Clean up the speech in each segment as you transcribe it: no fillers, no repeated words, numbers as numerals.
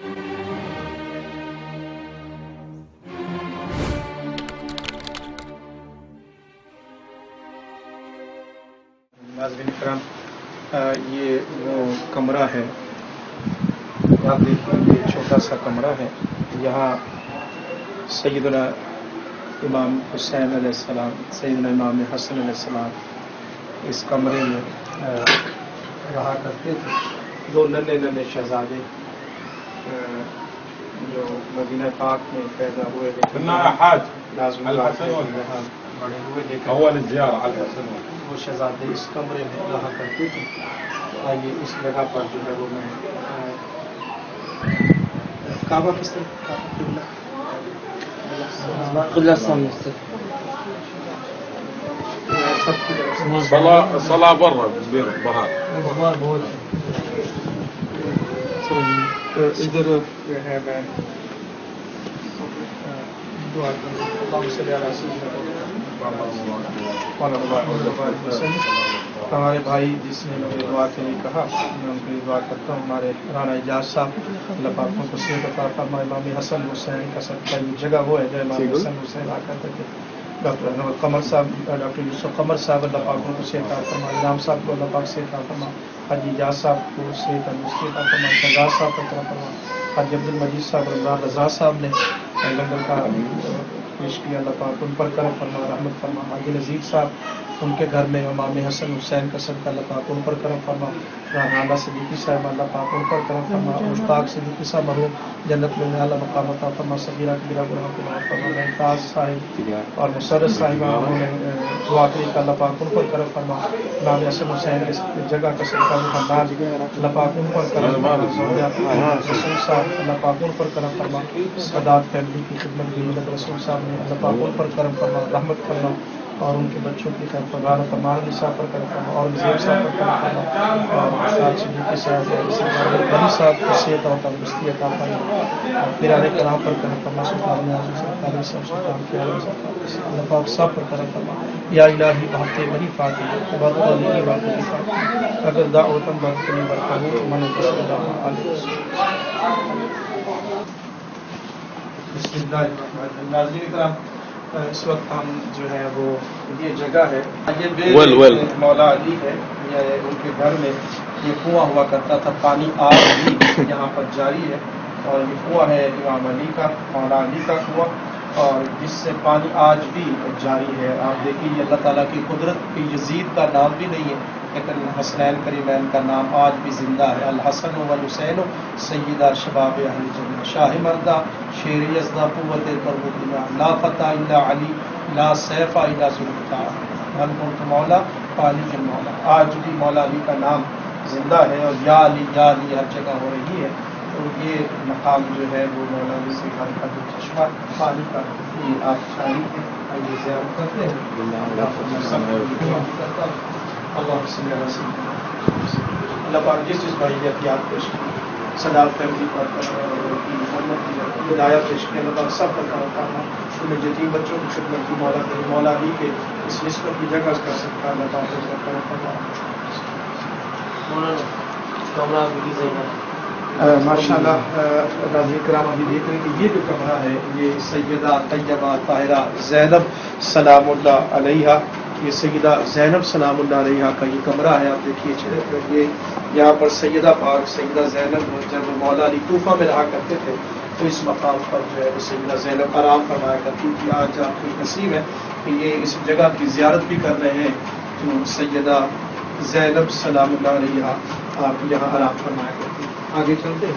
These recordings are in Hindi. ये वो कमरा है, आप देखिए ये छोटा सा कमरा है। यहाँ सैयदना इमाम हुसैन अलैहिस्सलाम, सैयदना इमाम हसन अलैहिस्सलाम इस कमरे में रहा करते थे। दो नन्हे नन्हे शहजादे जो मदीना पाक में पैदा हुए बड़े हुए देखा, वो शहजादे इस कमरे में रहा करते थे। आइए इस जगह पर जो है वो मैं काबा किस तरफ इधर है मैं हमारे भाई जिसने मुझे दुआ के लिए कहा, मैं उनके लिए दुआ करता हूँ। हमारे राना इजाज साहब, अल्लाह पाक उनको सेहत अता फरमाए। इमाम हसन हुसैन का सबका जगह वो है जो इमाम हसन हुसैन रहा करते थे। डॉक्टर अनवर कमर साहब, डॉक्टर यूसुफ कमर साहब, अल्लाह पाक उनको सेहत अता फरमाए। इमाम साहब को अल्लाह पाक सेहत अता फरमाए। हाजी इजाज साहब को सेहत अता फरमाए। शहजाद साहब को अता फरमाए। हाजी अब्दुल मजीद साहब, रमजान रजा साहब ने लंदन का पेश किया, अल्लाह पाक उन पर करम फरमा, रहमत फरमा। हाजी नजीब साहब, उनके घर में इमाम हसन हुसैन का सदका, अल्लाह पाक उन पर करम फरमा। राना सिद्दीकी साहब, अल्लाह पाक उन पर करम फरमा। मुश्ताक सिद्दीकी साहब मरहूम जन्नत में आला मकाम अता फरमा। सबीरा कबीरा गुनाह को माफ फरमा। मुमताज साहिब और मुसरत साहिबा, उन्होंने दुआ की, अल्लाह पाक उन पर करम फरमा। इमाम हसन हुसैन की जगह का सदका मुहम्मद, अल्लाह पाक उन पर करम फरमा। रसूल साहब, अल्लाह पाक उन पर करम फरमा। सदात फैमिली की खिदमत की मदद रसूल साहब ने, अल्लाह पाक उन पर करम फरमा, रहमत फरमा। और उनके बच्चों की तरफ गाना तमाम साहब पर करता हूँ और नजीब साहब पर करता हूँ और सिद्दीकी साहब बड़ी साहब की सेहत और तंदुरुस्ती अता फरमा। फिर आने कलाम पर करता हूँ, सुल्तान सुल्तान के अल्लाह पाक साहब पर करता हूँ। या इलाही हफ्ते बनी फातिहा बात अगर दावतन बात करनी बढ़ता हूँ तो मन नाजराम। इस वक्त हम जो है वो ये जगह है, ये मौला अली है, ये उनके घर में ये कुआं हुआ करता था, पानी आज भी यहाँ पर जारी है। और ये कुआं है इमाम अली का, मौला अली का कुआं, और जिससे पानी आज भी जारी है। आप देखिए अल्लाह ताला की कुदरत की, यजीद का नाम भी नहीं है लेकिन हसनैन करीमैन का नाम आज भी जिंदा है। अल हसन वल हुसैन सैयदा शबाब अहल जन्नत, शाह मर्दा शेर यज़दा क़ुव्वत परवतिया, ला फ़ता इल्ला अली ला सैफ़ा इल्ला ज़ुल्फ़िकार, अलमुल्क मौला पालिक मौला। आज भी मौला अली का नाम जिंदा है और या अली हर जगह हो रही है। तो ये मकाम जो है वो मौला अली से घर का जो चश्मा पानी का ये आप शाही है, आइए ज़ियारत करते हैं। अल्लाह पाक जिस जिस भाई की याद पेश की, सदात फैमिली पर हिदायत पेश की, अल्लाह पाक सब पर करम फरमा। उन्हें यतीम बच्चों की खिदमत की मौला करें, मौला अली के इस निस्बत की जगह कर सकता है। कमरा बीबी ज़ैनब माशाल्लाह, नाज़रीन किराम अभी देख रहे हैं कि ये जो कमरा है ये सैयदा तैयबा ताहिरा ज़ैनब सलामुल्लाह अलैहा, ये सैयदा ज़ैनब सलामुल्लाह अलैहा का ये कमरा है। आप देखिए ये यहाँ पर सैयदा पाक सैयदा ज़ैनब जब मौला अली कोफा में रहा करते थे तो इस मकाम पर जो है सैयदा ज़ैनब आराम फरमाया करती थी। आज आपकी नसीब है कि ये इस जगह की ज़ियारत भी कर रहे हैं जो सैयदा ज़ैनब सलामुल्लाह अलैहा आप यहाँ आराम फरमाया करती। आगे चलते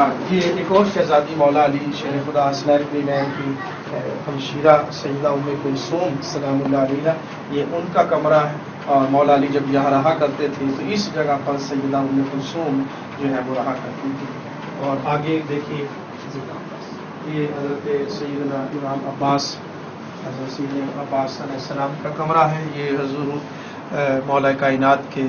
आगे ये एक और शहजादी मौला अली शेर खुदा हसनैन करीमैन की हमशीरा सैयदा उम्मे कुलसूम सलामुल्लाह अलैहा, ये उनका कमरा है। और मौला अली जब यहाँ रहा करते थे तो इस जगह पर सैयदा उम्मे कुलसूम जो है वो रहा करती थी। और आगे देखिए ये हज़रत सैयदना इमाम अब्बास, हज़रत सैयदना अब्बास अलैहिस्सलाम का कमरा है। ये हुज़ूर मौला कायनात के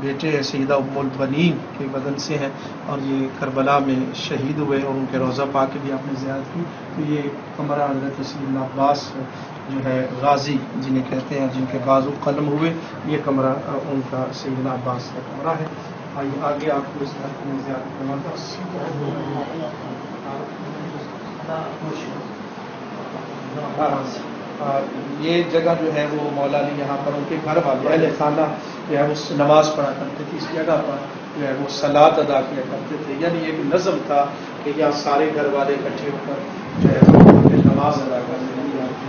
बेटे सैयदा उम्मुल बनीन के बदन से हैं और ये करबला में शहीद हुए और उनके रोज़ा पाक की भी आपने ज़ियारत की। तो ये कमरा हज़रत सैयदना अब्बास जो है गाजी जिन्हें कहते हैं, जिनके बाजू कलम हुए, ये कमरा उनका सैयदना अब्बास का कमरा है। आगे आपको इस बात में ज्यादा ये जगह जो है वो मौला ने यहाँ पर उनके घर वाले अहले खाना जो है वो नमाज पढ़ा करते थे, इस जगह पर जो है वो सलात अदा किया करते थे। यानी एक नज़म था कि यहाँ सारे घर वाले इकट्ठे होकर जो है नमाज अदा करते हैं।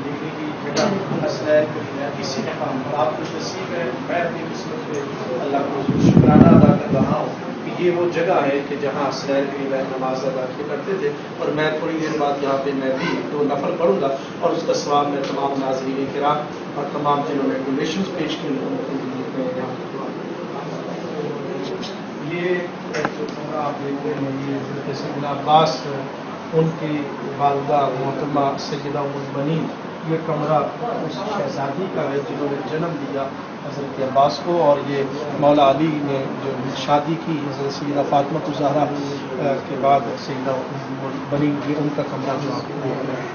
देखने की जगह असलैन करीब है, इसी मकाम पर आप कुछ नसीब है। मैं अपनी किस्मत में अल्लाह को शुक्राना अदा कर रहा हूँ कि ये वो जगह है कि जहाँ असलैन करीब है नमाज अदा करते थे। और मैं थोड़ी देर बाद यहाँ पे मैं भी दो नफल पढ़ूंगा और उसका सवाब मैं तमाम नाज़रीन किराम और तमाम जिलों में डोनेशन पेश के लोगों को यहाँ ये आप देखते हैं। ये जैसे अब्बास उनकी वालदा मोहतरमा सैयदा उम्मुल बनीन, ये कमरा उस शहजादी का है जिन्होंने जन्म दिया हज़रत अब्बास को। और ये मौला अली ने जो शादी की हज़रत सैयदा फातिमा ज़हरा के बाद सैयदा उम्मुल बनीन, ये उनका कमरा जो आपको देख रहे हैं।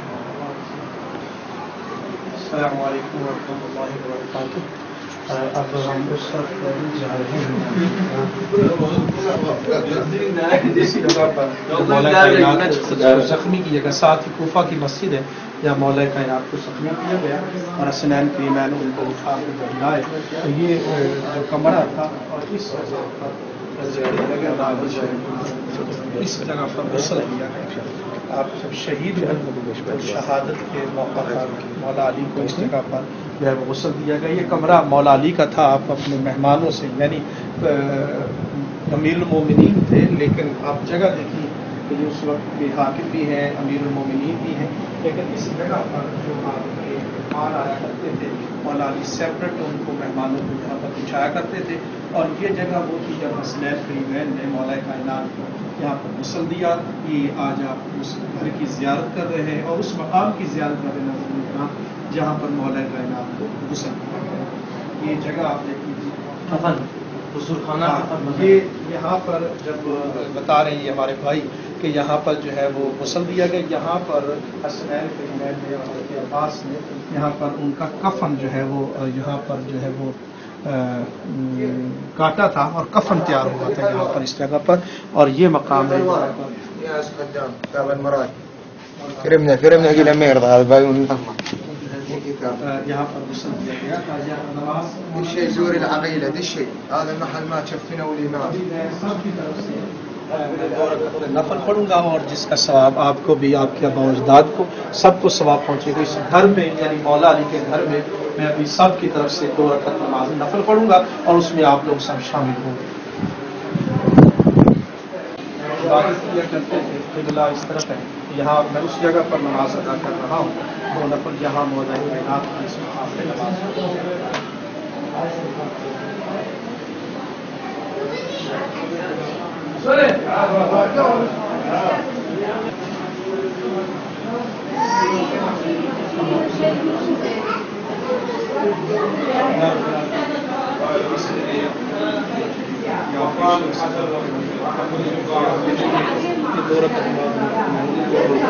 अस्सलामु अलैकुम वरहमतुल्लाहि वबरकातुहू। अब हम उस जा रहे हैं जख्मी की जगह, साथ ही कोफा की मस्जिद है जहाँ मौला कायनात को जख्मी किया गया और हसनैन करीमैन उनको उठा के बदलाए। तो ये जो कमरा था और इस जगह पर गुस्सा किया गया। आप सब शहीद शहादत के मौका पर मौला अली को इस जगह पर जो है वो गुस्ल दिया गया। ये कमरा मौला अली का था। आप अपने मेहमानों से यानी अमीरुल मोमिनीन थे, लेकिन आप जगह देखिए कि ये उस वक्त के हाकिम भी हैं, अमीरुल मोमिनीन भी हैं, लेकिन इस जगह पर जो आपके मेहमान आया करते थे मौला अली सेपरेट उनको मेहमानों को यहाँ पर बिछाया करते थे। और ये जगह वो थी जब हसनैन करीमैन ने मौला कायनात को यहाँ पर गुस्ल दिया। ये आज आप उस घर की ज़ियारत कर रहे हैं और उस मकाम की ज़ियारत कर रहे हैं जहाँ पर मौला कायनात को गुस्ल किया गया। ये जगह आप देखिए हुज़ूरखाना, ये यहाँ पर जब बता रहे हैं हमारे भाई कि यहाँ पर जो है वो गुस्ल दिया गया। यहाँ पर हसनैन करीमैन ने और अब्बास ने यहाँ पर उनका कफन जो है वो यहाँ पर जो है वो काटा था और कफन तैयार हुआ था यहाँ पर इस जगह पर। और ये मकाम है यहाँ पर गुस्ल दिया गया था। सबकी तरफ से नफल पढ़ूंगा और जिसका सवाब आपको भी, आपके आबा अजदाद को, सबको सवाब पहुँचेगा। इस घर में यानी मौला अली के घर में मैं अभी सब की तरफ से 2 रकात नमाज नफल पढ़ूंगा और उसमें आप लोग सब शामिल होंगे। करते थे किबला इस तरफ है, यहाँ मैं उस जगह पर नमाज अदा कर रहा हूँ। तो नफल यहाँ मौला कायनात की आपने नमाज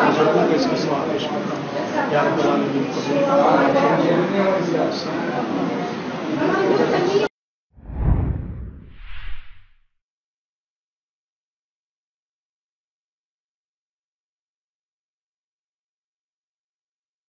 इसका स्वागत करता हूँ।